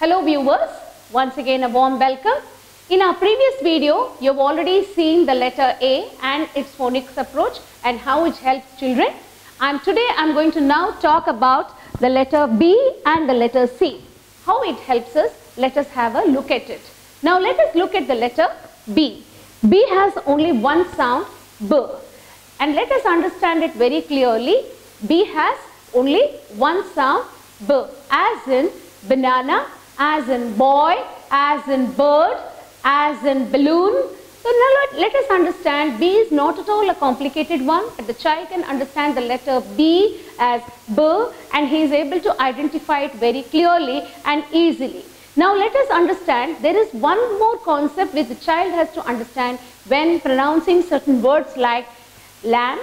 Hello viewers, once again a warm welcome. In our previous video, you have already seen the letter A and its phonics approach and how it helps children. And today I am going to now talk about the letter B and the letter C. How it helps us, let us have a look at it. Now let us look at the letter B. B has only one sound, B. And let us understand it very clearly. B has only one sound, B, as in banana, as in boy, as in bird, as in balloon. So now let us understand B is not at all a complicated one. The child can understand the letter B as B and he is able to identify it very clearly and easily. Now let us understand there is one more concept which the child has to understand when pronouncing certain words like lamb,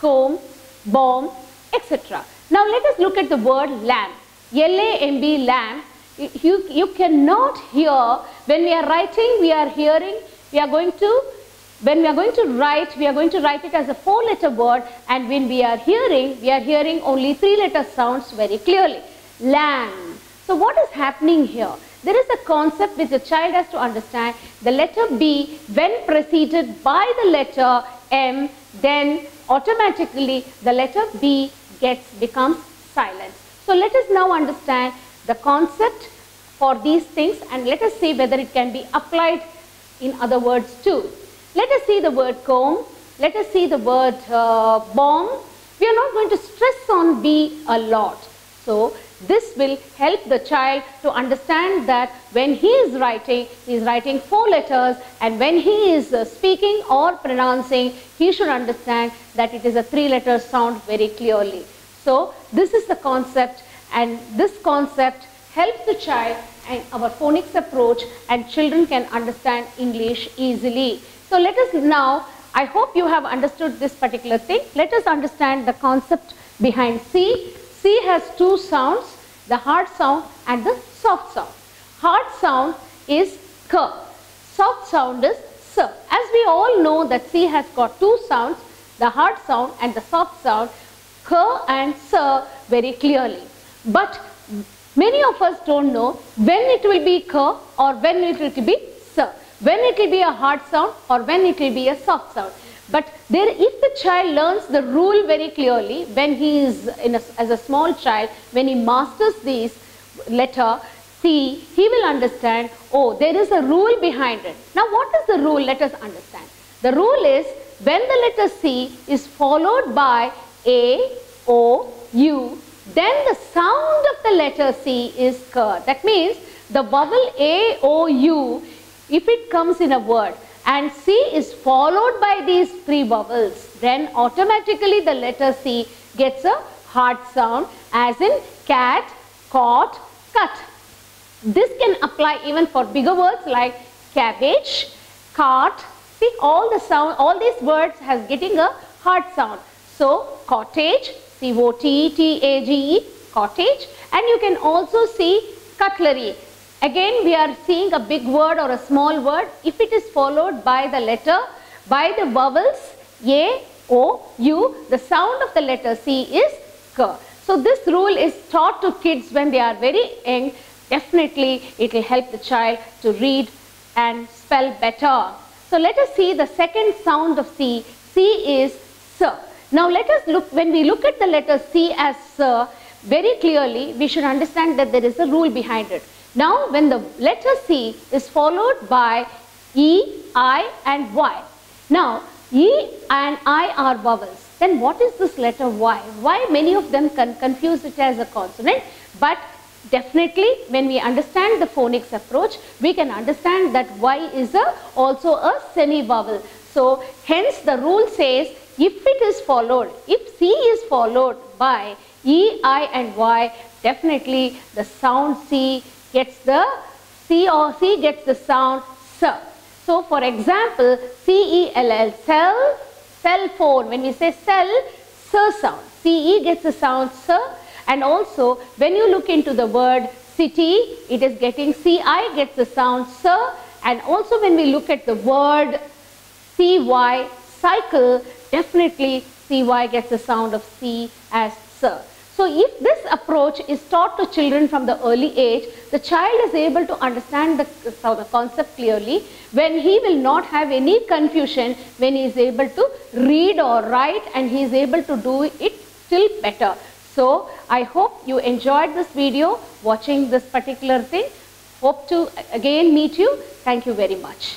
comb, bomb, etc. Now let us look at the word lamb. L-A-M-B, lamb. You cannot hear when we are writing, we are hearing, when we are going to write it as a four-letter word, and when we are hearing only three-letter sounds very clearly. Lamb. So what is happening here? There is a concept which the child has to understand. The letter B, when preceded by the letter M, then automatically the letter B becomes silent. So let us now understand the concept for these things and let us see whether it can be applied in other words too. Let us see the word comb, let us see the word bomb. We are not going to stress on B a lot. So this will help the child to understand that when he is writing four letters, and when he is speaking or pronouncing, he should understand that it is a three-letter sound very clearly. So this is the concept, and this concept helps the child and our phonics approach, and children can understand English easily. So let us now, I hope you have understood this particular thing. Let us understand the concept behind C. C has two sounds, the hard sound and the soft sound. Hard sound is K, soft sound is S. As we all know that C has got two sounds, the hard sound and the soft sound, K and S very clearly. But many of us don't know when it will be K or when it will be S, when it will be a hard sound or when it will be a soft sound. But there, if the child learns the rule very clearly, when he is as a small child, when he masters this letter C, he will understand, oh, there is a rule behind it. Now what is the rule? Let us understand. The rule is when the letter C is followed by A, O, U, then the sound of the letter C is K. That means the vowel A, O, U, if it comes in a word, and C is followed by these three vowels, then automatically the letter C gets a hard sound, as in cat, caught, cut. This can apply even for bigger words like cabbage, cart. See, all these words has getting a hard sound. So cottage, C-O-T-T-A-G-E, cottage, and you can also see cutlery. Again, we are seeing a big word or a small word if it is followed by the letter, by the vowels A, O, U, the sound of the letter C is K. So this rule is taught to kids when they are very young. Definitely it will help the child to read and spell better. So let us see the second sound of C. C is S. Now let us look, when we look at the letter C as S, very clearly we should understand that there is a rule behind it. Now when the letter C is followed by E, I and Y. Now E and I are vowels. Then what is this letter Y? Why many of them can confuse it as a consonant, but definitely when we understand the phonics approach, we can understand that Y is also a semi-vowel. So hence the rule says if it is followed, if C is followed by E, I and Y, definitely the sound C gets the C, or C gets the sound S. So for example, C-E-L-L, cell, cell phone. When we say cell, S sound. C-E gets the sound S, and also when you look into the word city, it is getting C-I gets the sound S, and also when we look at the word C-Y, cycle, definitely C-Y gets the sound of C as S. So if this approach is taught to children from the early age, the child is able to understand the concept clearly, when he will not have any confusion, when he is able to read or write, and he is able to do it still better. So I hope you enjoyed this video watching this particular thing. Hope to again meet you. Thank you very much.